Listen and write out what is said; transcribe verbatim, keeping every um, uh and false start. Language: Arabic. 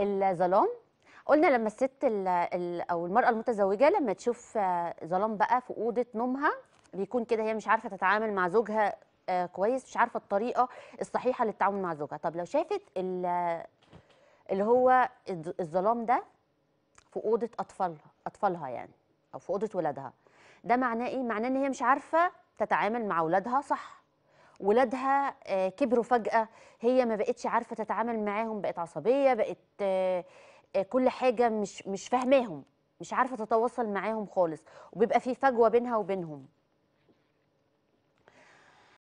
الظلام، قلنا لما الست او المراه المتزوجه لما تشوف ظلام بقى في اوضه نومها بيكون كده هي مش عارفه تتعامل مع زوجها كويس، مش عارفه الطريقه الصحيحه للتعامل مع زوجها. طب لو شافت اللي هو الظلام ده في اوضه اطفالها اطفالها يعني او في اوضه ولادها، ده معناه ايه؟ معناه ان هي مش عارفه تتعامل مع ولادها صح، ولادها كبروا فجاه، هي ما بقتش عارفه تتعامل معاهم، بقت عصبيه، بقت كل حاجه مش مش فاهماهم، مش عارفه تتواصل معاهم خالص، وبيبقى في فجوه بينها وبينهم.